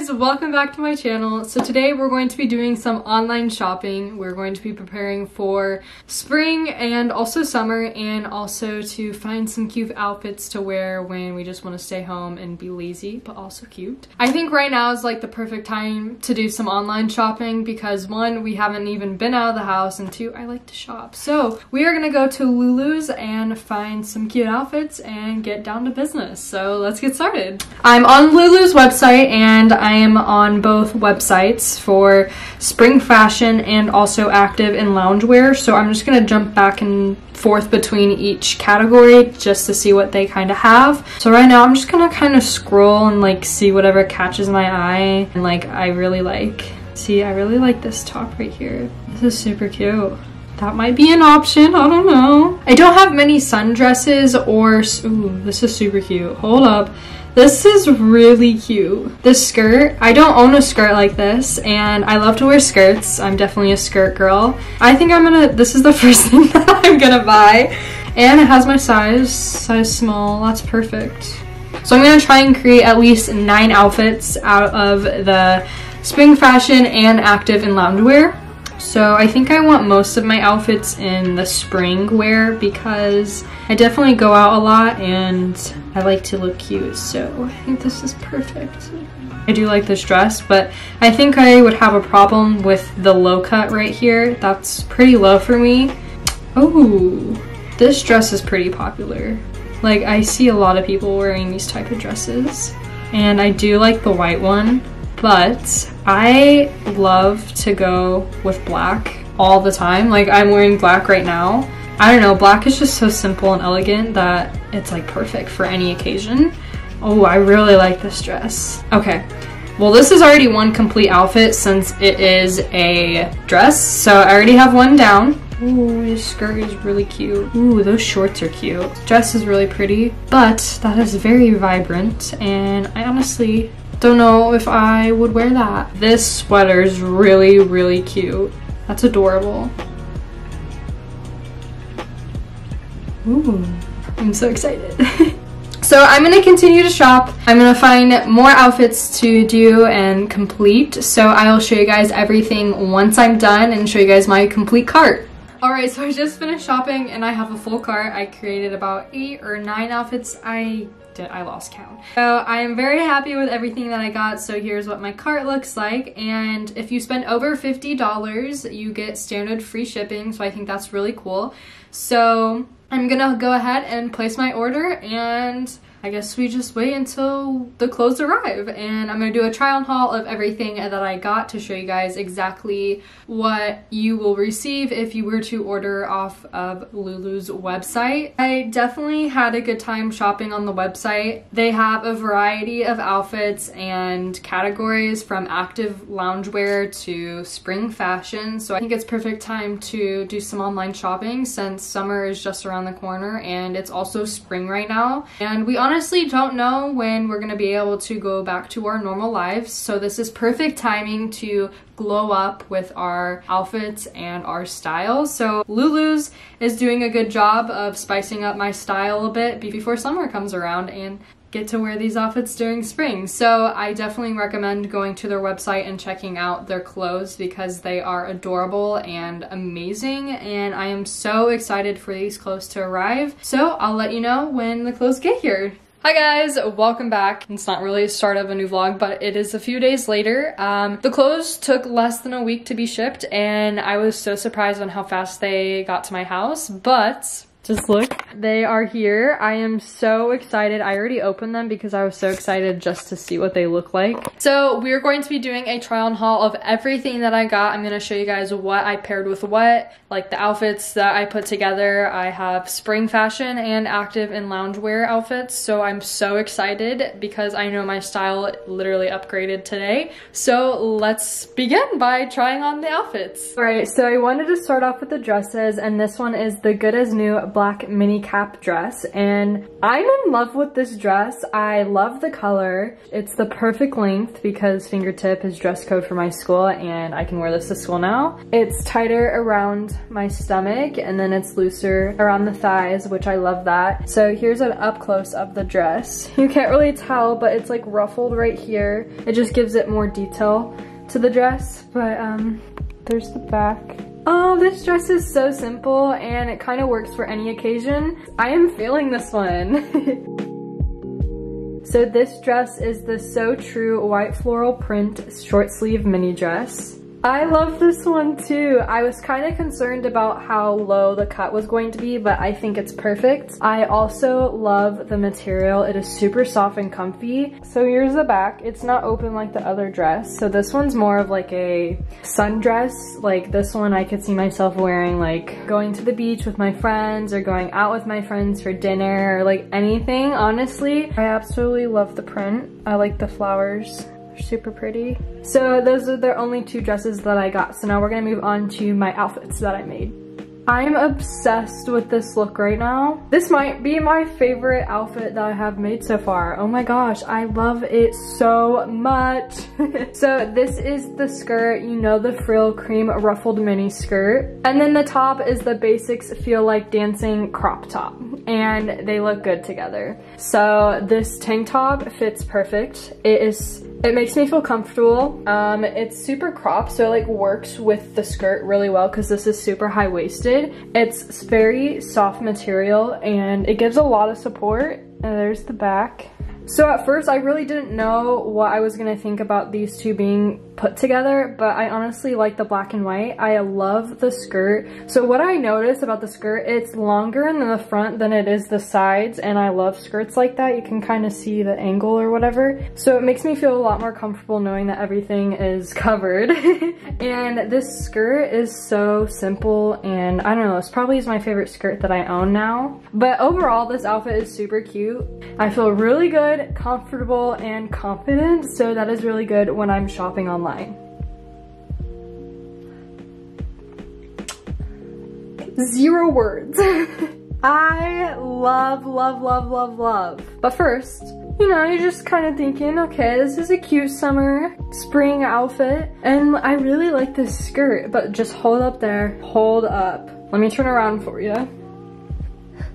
guys, welcome back to my channel. So today we're going to be doing some online shopping. We're going to be preparing for spring and also summer, and also to find some cute outfits to wear when we just want to stay home and be lazy but also cute. I think right now is like the perfect time to do some online shopping because one, we haven't even been out of the house, and two, I like to shop. So we are gonna go to Lulu's and find some cute outfits and get down to business. So let's get started. I'm on Lulu's website and I am on both websites for spring fashion and also active and loungewear. So I'm just going to jump back and forth between each category just to see what they kind of have. So right now I'm just going to kind of scroll and like see whatever catches my eye and like I really like. See, I really like this top right here. This is super cute. That might be an option, I don't know. I don't have many sundresses or, ooh, this is super cute. Hold up. This is really cute. This skirt, I don't own a skirt like this, and I love to wear skirts. I'm definitely a skirt girl. I think this is the first thing that I'm gonna buy. And it has my size small, that's perfect. So I'm gonna try and create at least 9 outfits out of the spring fashion and active and loungewear. So I think I want most of my outfits in the spring wear because I definitely go out a lot and I like to look cute, so I think this is perfect. I do like this dress, but I think I would have a problem with the low cut right here. That's pretty low for me. Oh, this dress is pretty popular. Like, I see a lot of people wearing these type of dresses, and I do like the white one. But I love to go with black all the time. Like, I'm wearing black right now. I don't know, black is just so simple and elegant that it's like perfect for any occasion. Oh, I really like this dress. Okay, well this is already one complete outfit since it is a dress. So I already have one down. Ooh, this skirt is really cute. Ooh, those shorts are cute. This dress is really pretty, but that is very vibrant and I honestly don't know if I would wear that. This sweater is really, really cute. That's adorable. Ooh, I'm so excited. So I'm gonna continue to shop. I'm gonna find more outfits to do and complete. So I will show you guys everything once I'm done and show you guys my complete cart. Alright, so I just finished shopping and I have a full cart. I created about 8 or 9 outfits. I lost count. So I am very happy with everything that I got. So here's what my cart looks like, and if you spend over $50 you get standard free shipping, so I think that's really cool. So I'm gonna go ahead and place my order, and I guess we just wait until the clothes arrive, and I'm gonna do a try on haul of everything that I got to show you guys exactly what you will receive if you were to order off of Lulu's website. I definitely had a good time shopping on the website. They have a variety of outfits and categories from active loungewear to spring fashion, so I think it's perfect time to do some online shopping since summer is just around the corner and it's also spring right now, and we honestly don't know when we're gonna be able to go back to our normal lives, so this is perfect timing to glow up with our outfits and our style. So Lulu's is doing a good job of spicing up my style a bit before summer comes around and get to wear these outfits during spring. So I definitely recommend going to their website and checking out their clothes because they are adorable and amazing, and I am so excited for these clothes to arrive. So I'll let you know when the clothes get here. Hi guys, welcome back. It's not really a start of a new vlog, but it is a few days later. The clothes took less than a week to be shipped, and I was so surprised on how fast they got to my house, but just look. They are here. I am so excited. I already opened them because I was so excited just to see what they look like. So we're going to be doing a try on haul of everything that I got. I'm going to show you guys what I paired with what, like the outfits that I put together. I have spring fashion and active and loungewear outfits. So I'm so excited because I know my style literally upgraded today. So let's begin by trying on the outfits. Alright, so I wanted to start off with the dresses, and this one is the Good As New black mini cap dress, and I'm in love with this dress. I love the color. It's the perfect length because fingertip is dress code for my school, and I can wear this to school now. It's tighter around my stomach, and then it's looser around the thighs, which I love that. So here's an up close of the dress. You can't really tell, but it's like ruffled right here. It just gives it more detail to the dress, but there's the back. Oh, this dress is so simple and it kind of works for any occasion. I am feeling this one. So this dress is the So True white floral print short sleeve mini dress. I love this one too. I was kind of concerned about how low the cut was going to be, but I think it's perfect. I also love the material. It is super soft and comfy. So here's the back. It's not open like the other dress. So this one's more of like a sundress. Like this one I could see myself wearing like going to the beach with my friends or going out with my friends for dinner or like anything, honestly. I absolutely love the print. I like the flowers. Super pretty. So those are the only two dresses that I got. So now we're gonna move on to my outfits that I made. I'm obsessed with this look right now. This might be my favorite outfit that I have made so far. Oh my gosh, I love it so much. So this is the skirt, you know, the frill cream ruffled mini skirt. And then the top is the basics feel like dancing crop top, and they look good together. So this tank top fits perfect. It makes me feel comfortable. It's super cropped, so it like works with the skirt really well because this is super high-waisted. It's very soft material and it gives a lot of support. And there's the back. So at first I really didn't know what I was gonna think about these two being put together, but I honestly like the black and white. I love the skirt. So what I notice about the skirt, it's longer in the front than it is the sides, and I love skirts like that. You can kind of see the angle or whatever. So it makes me feel a lot more comfortable knowing that everything is covered. And this skirt is so simple, and I don't know, this probably is my favorite skirt that I own now. But overall, this outfit is super cute. I feel really good, comfortable, and confident, so that is really good when I'm shopping online. Zero words. I love, love, love, love, love. But first, you know, you're just kind of thinking, okay, this is a cute summer, spring outfit, and I really like this skirt, but just hold up there, hold up. Let me turn around for you.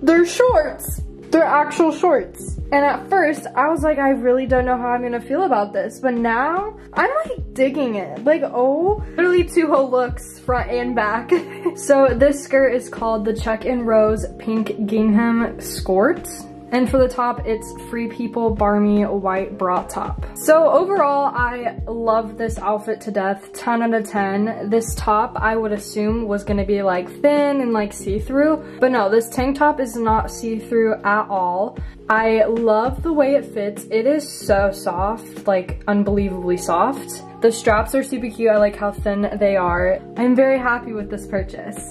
They're shorts. They're actual shorts. And at first I was like, I really don't know how I'm gonna feel about this, but now I'm like digging it. Like, oh, literally two whole looks, front and back. So this skirt is called the Check and Rose Pink Gingham Skirt. And for the top, it's Free People Barmy White Bra Top. So overall, I love this outfit to death, 10 out of 10. This top, I would assume, was gonna be like thin and like see-through, but no, this tank top is not see-through at all. I love the way it fits. It is so soft, like unbelievably soft. The straps are super cute. I like how thin they are. I'm very happy with this purchase.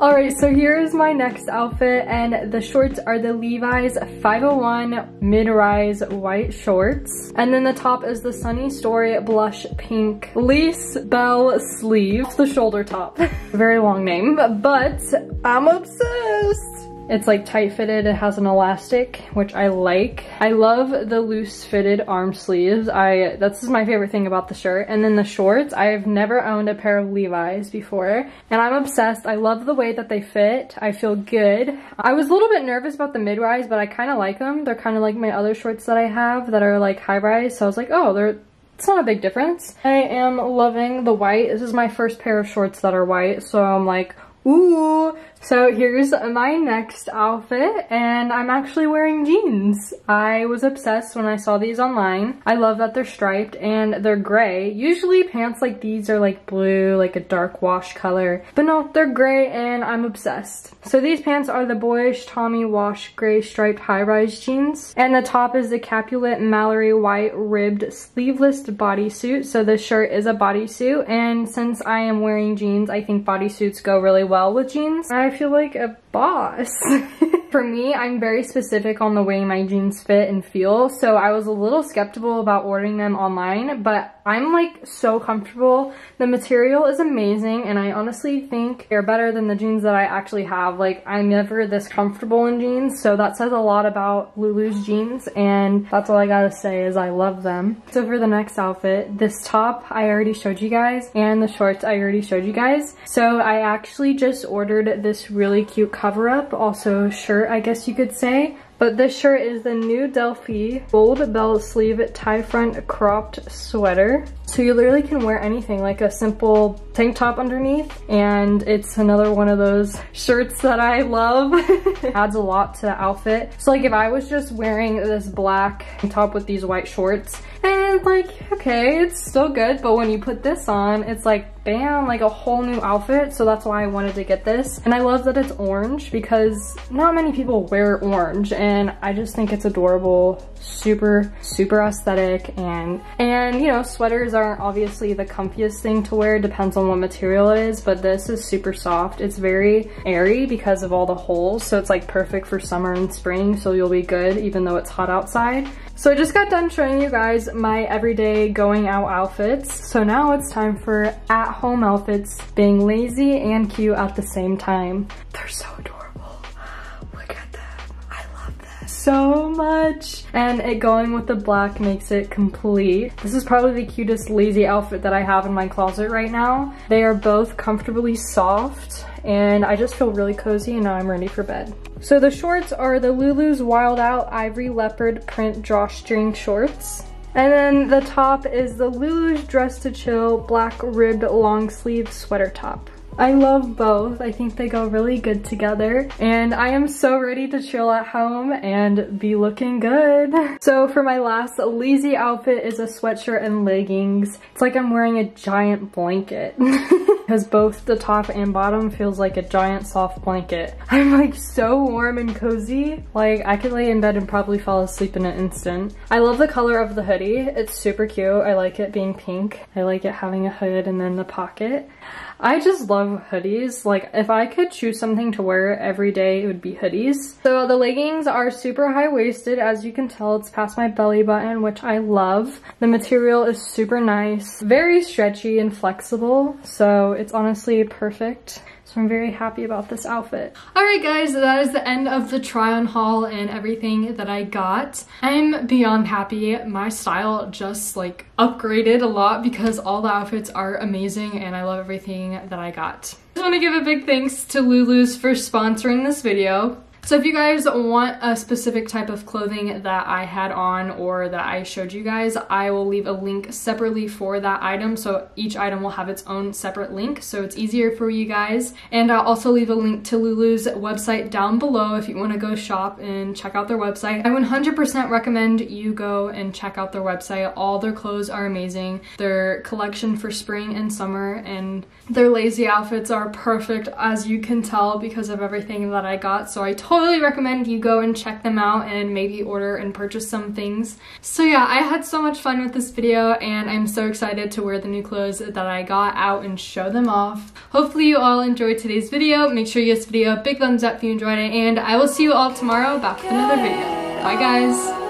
Alright, so here is my next outfit, and the shorts are the Levi's 501 mid-rise white shorts. And then the top is the Sunny Story blush pink lace bell sleeve. It's the shoulder top. Very long name, but I'm obsessed. It's like tight fitted, it has an elastic, which I like. I love the loose fitted arm sleeves. This is my favorite thing about the shirt. And then the shorts, I've never owned a pair of Levi's before, and I'm obsessed. I love the way that they fit. I feel good. I was a little bit nervous about the mid-rise, but I kind of like them. They're kind of like my other shorts that I have that are like high-rise, so I was like, oh, it's not a big difference. I am loving the white. This is my first pair of shorts that are white, so I'm like, ooh. So here's my next outfit, and I'm actually wearing jeans. I was obsessed when I saw these online. I love that they're striped and they're gray. Usually pants like these are like blue, like a dark wash color, but no, they're gray and I'm obsessed. So these pants are the Boyish Tommy wash gray striped high-rise jeans, and the top is the Capulet Mallory white ribbed sleeveless bodysuit. So this shirt is a bodysuit, and since I am wearing jeans, I think bodysuits go really well with jeans. I feel like a boss. For me, I'm very specific on the way my jeans fit and feel, so I was a little skeptical about ordering them online, but I'm like so comfortable. The material is amazing, and I honestly think they're better than the jeans that I actually have. Like, I'm never this comfortable in jeans, so that says a lot about Lulu's jeans, and that's all I gotta say is I love them. So for the next outfit, this top I already showed you guys, and the shorts I already showed you guys. So I actually just ordered this really cute cover-up, also shirt I guess you could say. But this shirt is the new Delphi gold bell sleeve tie front cropped sweater. So you literally can wear anything, like a simple tank top underneath, and it's another one of those shirts that I love. Adds a lot to the outfit. So like if I was just wearing this black top with these white shorts, and like, okay, it's still good, but when you put this on, it's like, bam, like a whole new outfit. So that's why I wanted to get this. And I love that it's orange because not many people wear orange, and I just think it's adorable, super, super aesthetic, and you know, sweaters aren't obviously the comfiest thing to wear, depends on what material it is, but this is super soft. It's very airy because of all the holes, so it's like perfect for summer and spring, so you'll be good even though it's hot outside. So I just got done showing you guys my everyday going out outfits, so now it's time for at-home outfits, being lazy and cute at the same time. They're so adorable. So much, and it going with the black makes it complete. This is probably the cutest lazy outfit that I have in my closet right now. They are both comfortably soft, and I just feel really cozy, and now I'm ready for bed. So the shorts are the Lulu's Wild Out Ivory Leopard print drawstring shorts. And then the top is the Lulu's Dress to Chill black ribbed long sleeve sweater top. I love both. I think they go really good together, and I am so ready to chill at home and be looking good. So for my last lazy outfit is a sweatshirt and leggings. It's like I'm wearing a giant blanket because both the top and bottom feels like a giant soft blanket. I'm like so warm and cozy. Like I could lay in bed and probably fall asleep in an instant. I love the color of the hoodie. It's super cute. I like it being pink. I like it having a hood and then the pocket. I just love hoodies. Like if I could choose something to wear every day, it would be hoodies. So the leggings are super high-waisted. As you can tell, it's past my belly button, which I love. The material is super nice, very stretchy and flexible. So it's honestly perfect. So I'm very happy about this outfit. Alright guys, that is the end of the try on haul and everything that I got. I'm beyond happy. My style just like upgraded a lot because all the outfits are amazing and I love everything that I got. I just want to give a big thanks to Lulu's for sponsoring this video. So if you guys want a specific type of clothing that I had on or that I showed you guys, I will leave a link separately for that item. So each item will have its own separate link, so it's easier for you guys. And I'll also leave a link to Lulu's website down below if you want to go shop and check out their website. I 100% recommend you go and check out their website. All their clothes are amazing. Their collection for spring and summer and their lazy outfits are perfect, as you can tell, because of everything that I got. So I totally recommend you go and check them out and maybe order and purchase some things. So yeah, I had so much fun with this video and I'm so excited to wear the new clothes that I got out and show them off. Hopefully you all enjoyed today's video. Make sure you give this video a big thumbs up if you enjoyed it, and I will see you all tomorrow back with another video. Bye guys!